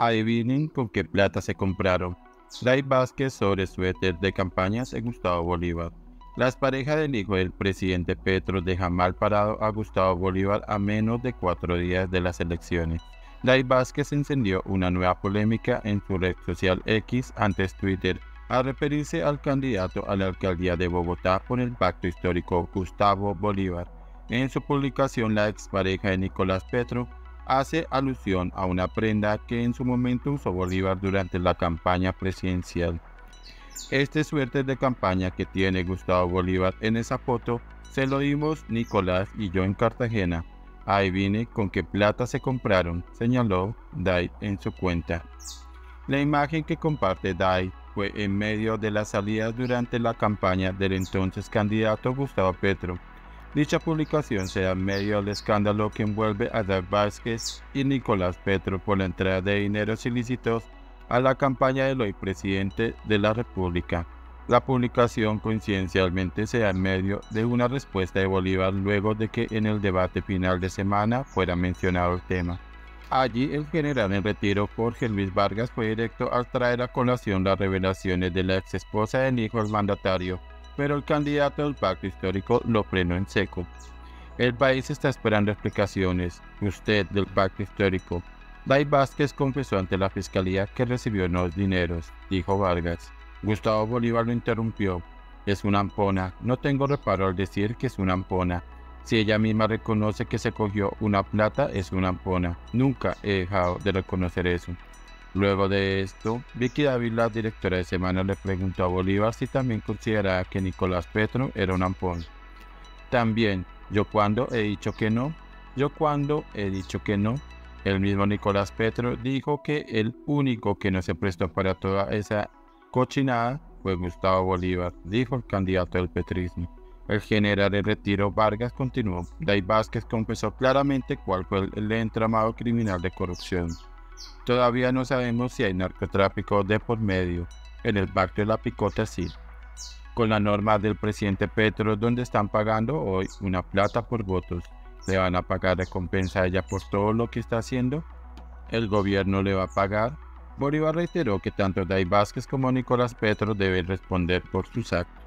Adivinen con qué plata se compraron. Day Vásquez sobre suéter de campañas en Gustavo Bolívar. Las parejas del hijo del presidente Petro dejan mal parado a Gustavo Bolívar a menos de 4 días de las elecciones. Day Vásquez encendió una nueva polémica en su red social X, antes Twitter, al referirse al candidato a la alcaldía de Bogotá por el pacto histórico Gustavo Bolívar. En su publicación, la expareja de Nicolás Petro hace alusión a una prenda que en su momento usó Bolívar durante la campaña presidencial. Este suéter de campaña que tiene Gustavo Bolívar en esa foto se lo dimos Nicolás y yo en Cartagena. Adivine con qué plata se compraron, señaló Day en su cuenta. La imagen que comparte Day fue en medio de las salidas durante la campaña del entonces candidato Gustavo Petro. Dicha publicación se da en medio del escándalo que envuelve a Day Vásquez y Nicolás Petro por la entrada de dineros ilícitos a la campaña del hoy presidente de la República. La publicación coincidencialmente se da en medio de una respuesta de Bolívar luego de que en el debate final de Semana fuera mencionado el tema. Allí el general en retiro Jorge Luis Vargas fue directo al traer a colación las revelaciones de la exesposa del hijo del mandatario, pero el candidato del pacto histórico lo frenó en seco. El país está esperando explicaciones, usted del pacto histórico. Day Vásquez confesó ante la fiscalía que recibió unos dineros, dijo Vargas. Gustavo Bolívar lo interrumpió. Es una ampona, no tengo reparo al decir que es una ampona. Si ella misma reconoce que se cogió una plata, es una ampona. Nunca he dejado de reconocer eso. Luego de esto, Vicky Dávila, directora de Semana, le preguntó a Bolívar si también consideraba que Nicolás Petro era un ampón. También, yo cuando he dicho que no, el mismo Nicolás Petro dijo que el único que no se prestó para toda esa cochinada fue Gustavo Bolívar, dijo el candidato del petrismo. El general en retiro Vargas continuó. Day Vásquez confesó claramente cuál fue el entramado criminal de corrupción. Todavía no sabemos si hay narcotráfico de por medio. En el pacto de la picota sí. Con la norma del presidente Petro, donde están pagando hoy una plata por votos, ¿le van a pagar recompensa a ella por todo lo que está haciendo? ¿El gobierno le va a pagar? Bolívar reiteró que tanto Day Vásquez como Nicolás Petro deben responder por sus actos.